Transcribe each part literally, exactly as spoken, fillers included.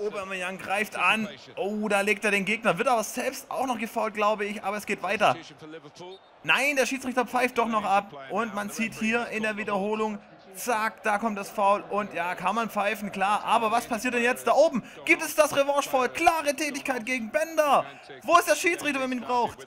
Aubameyang greift an. Oh, da legt er den Gegner. Wird aber selbst auch noch gefoult, glaube ich. Aber es geht weiter. Nein, der Schiedsrichter pfeift doch noch ab. Und man sieht hier in der Wiederholung, zack, da kommt das Foul. Und ja, kann man pfeifen, klar. Aber was passiert denn jetzt da oben? Gibt es das Revanche-Foul? Klare Tätigkeit gegen Bender. Wo ist der Schiedsrichter, wenn man ihn braucht?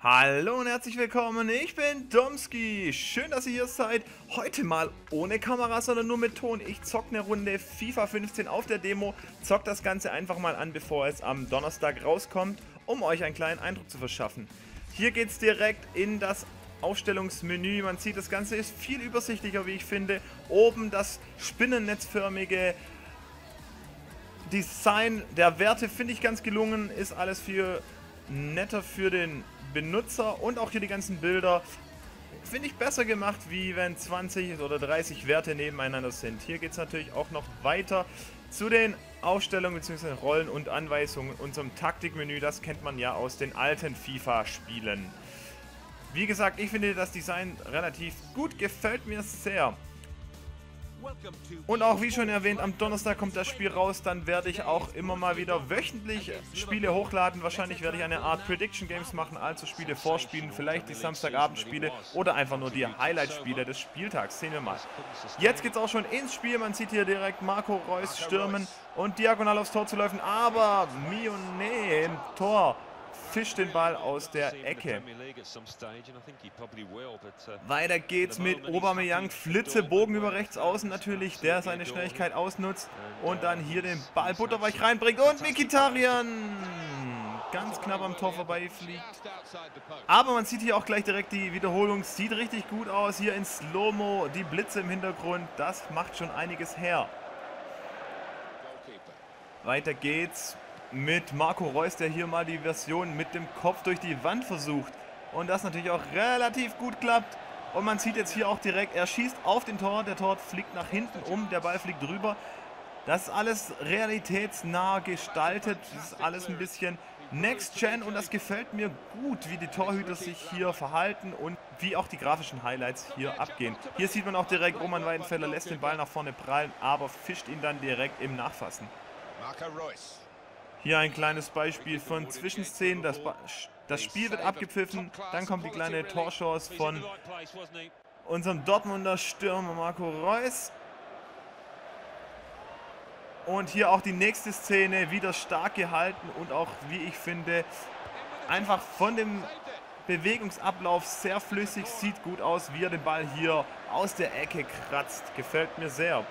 Hallo und herzlich willkommen, ich bin Domski, schön, dass ihr hier seid. Heute mal ohne Kamera, sondern nur mit Ton. Ich zocke eine Runde FIFA fünfzehn auf der Demo, zocke das Ganze einfach mal an, bevor es am Donnerstag rauskommt, um euch einen kleinen Eindruck zu verschaffen. Hier geht es direkt in das Aufstellungsmenü, man sieht, das Ganze ist viel übersichtlicher, wie ich finde. Oben das spinnennetzförmige Design der Werte finde ich ganz gelungen, ist alles viel netter für den Benutzer und auch hier die ganzen Bilder finde ich besser gemacht, wie wenn zwanzig oder dreißig Werte nebeneinander sind. Hier geht es natürlich auch noch weiter zu den Aufstellungen bzw. Rollen und Anweisungen, unserem Taktikmenü, das kennt man ja aus den alten FIFA-Spielen. Wie gesagt, ich finde das Design relativ gut, gefällt mir sehr. Und auch wie schon erwähnt, am Donnerstag kommt das Spiel raus, dann werde ich auch immer mal wieder wöchentlich Spiele hochladen. Wahrscheinlich werde ich eine Art Prediction Games machen, also Spiele vorspielen, vielleicht die Samstagabendspiele oder einfach nur die Highlight-Spiele des Spieltags. Sehen wir mal. Jetzt geht es auch schon ins Spiel, man sieht hier direkt Marco Reus stürmen und diagonal aufs Tor zu laufen, aber Mione im Tor fischt den Ball aus der Ecke. Weiter geht's mit Aubameyang, Flitzebogen über rechts außen natürlich, der seine Schnelligkeit ausnutzt und dann hier den Ball butterweich reinbringt und Mkhitaryan ganz knapp am Tor vorbeifliegt. Aber man sieht hier auch gleich direkt die Wiederholung, sieht richtig gut aus, hier in Slow-Mo, die Blitze im Hintergrund, das macht schon einiges her. Weiter geht's mit Marco Reus, der hier mal die Version mit dem Kopf durch die Wand versucht. Und das natürlich auch relativ gut klappt. Und man sieht jetzt hier auch direkt, er schießt auf den Tor, der Tor fliegt nach hinten um, der Ball fliegt drüber. Das ist alles realitätsnah gestaltet, das ist alles ein bisschen Next Gen und das gefällt mir gut, wie die Torhüter sich hier verhalten und wie auch die grafischen Highlights hier abgehen. Hier sieht man auch direkt, Roman Weidenfeller lässt den Ball nach vorne prallen, aber fischt ihn dann direkt im Nachfassen. Marco Reus. Hier ein kleines Beispiel von Zwischenszenen, das, das Spiel wird abgepfiffen, dann kommt die kleine Torchance von unserem Dortmunder Stürmer Marco Reus. Und hier auch die nächste Szene, wieder stark gehalten und auch, wie ich finde, einfach von dem Bewegungsablauf sehr flüssig, sieht gut aus, wie er den Ball hier aus der Ecke kratzt, gefällt mir sehr.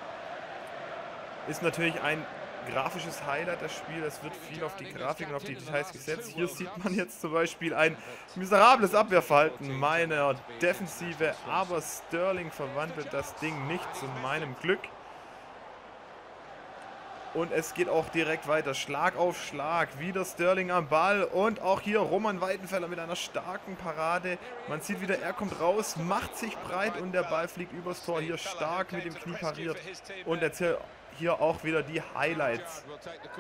Ist natürlich ein grafisches Highlight des Spiels, es wird viel auf die Grafik und auf die Details gesetzt. Hier sieht man jetzt zum Beispiel ein miserables Abwehrverhalten meiner Defensive, aber Sterling verwandelt das Ding nicht zu meinem Glück. Und es geht auch direkt weiter, Schlag auf Schlag, wieder Sterling am Ball und auch hier Roman Weidenfeller mit einer starken Parade. Man sieht wieder, er kommt raus, macht sich breit und der Ball fliegt übers Tor, hier stark mit dem Knie pariert. Und jetzt hier auch wieder die Highlights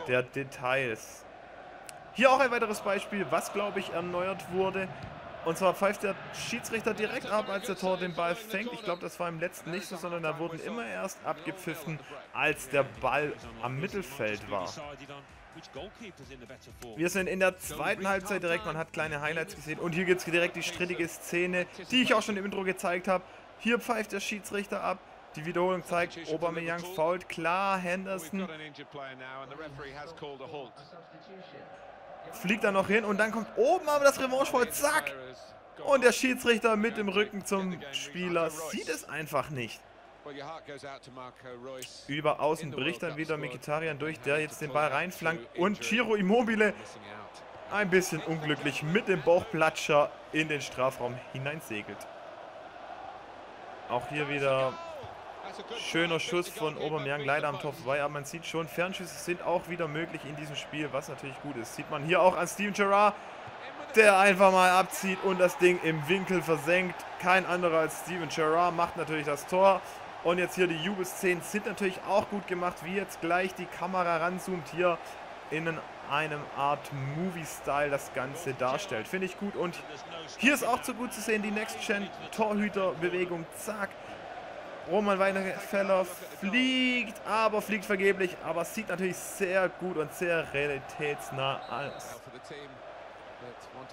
der Details. Hier auch ein weiteres Beispiel, was glaube ich erneuert wurde. Und zwar pfeift der Schiedsrichter direkt ab, als der Tor den Ball fängt. Ich glaube, das war im letzten nicht so, sondern da wurden immer erst abgepfiffen, als der Ball am Mittelfeld war. Wir sind in der zweiten Halbzeit direkt, man hat kleine Highlights gesehen. Und hier gibt es direkt die strittige Szene, die ich auch schon im Intro gezeigt habe. Hier pfeift der Schiedsrichter ab. Die Wiederholung zeigt, Aubameyang fault, klar, Henderson fliegt da noch hin und dann kommt oben aber das Revanche-Foul, zack! Und der Schiedsrichter mit dem Rücken zum Spieler sieht es einfach nicht. Über außen bricht dann wieder Mkhitaryan durch, der jetzt den Ball reinflankt und Giro Immobile ein bisschen unglücklich mit dem Bauchplatscher in den Strafraum hineinsegelt. Auch hier wieder schöner Schuss von Aubameyang, leider am Tor vorbei, aber man sieht schon, Fernschüsse sind auch wieder möglich in diesem Spiel, was natürlich gut ist. Sieht man hier auch an Steven Gerrard, der einfach mal abzieht und das Ding im Winkel versenkt. Kein anderer als Steven Gerrard macht natürlich das Tor. Und jetzt hier die Jubelszenen sind natürlich auch gut gemacht, wie jetzt gleich die Kamera ranzoomt hier in einem Art Movie-Style das Ganze darstellt. Finde ich gut. Und hier ist auch so gut zu sehen, die Next-Gen-Torhüter-Bewegung. Zack. Roman Weidenfeller fliegt, aber fliegt vergeblich. Aber sieht natürlich sehr gut und sehr realitätsnah aus.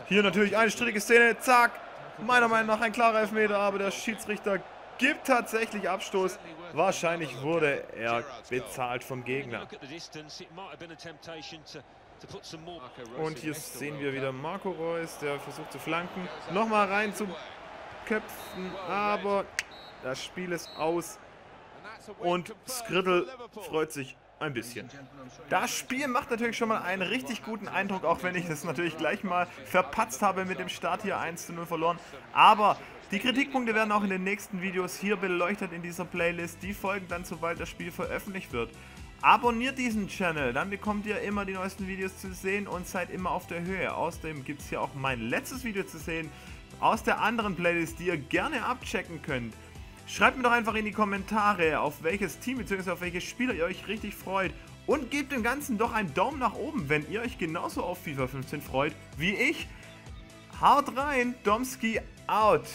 Hier natürlich eine strittige Szene. Zack. Meiner Meinung nach ein klarer Elfmeter, aber der Schiedsrichter gibt tatsächlich Abstoß. Wahrscheinlich wurde er bezahlt vom Gegner. Und hier sehen wir wieder Marco Reus, der versucht zu flanken. Nochmal rein zu köpfen, aber das Spiel ist aus. Und Skrittel freut sich ein bisschen. Das Spiel macht natürlich schon mal einen richtig guten Eindruck, auch wenn ich es natürlich gleich mal verpatzt habe mit dem Start hier eins zu null verloren. Aber die Kritikpunkte werden auch in den nächsten Videos hier beleuchtet in dieser Playlist. Die folgen dann, sobald das Spiel veröffentlicht wird. Abonniert diesen Channel, dann bekommt ihr immer die neuesten Videos zu sehen und seid immer auf der Höhe. Außerdem gibt es hier auch mein letztes Video zu sehen aus der anderen Playlist, die ihr gerne abchecken könnt. Schreibt mir doch einfach in die Kommentare, auf welches Team bzw. auf welche Spieler ihr euch richtig freut. Und gebt dem Ganzen doch einen Daumen nach oben, wenn ihr euch genauso auf FIFA fünfzehn freut wie ich. Haut rein, Domski out!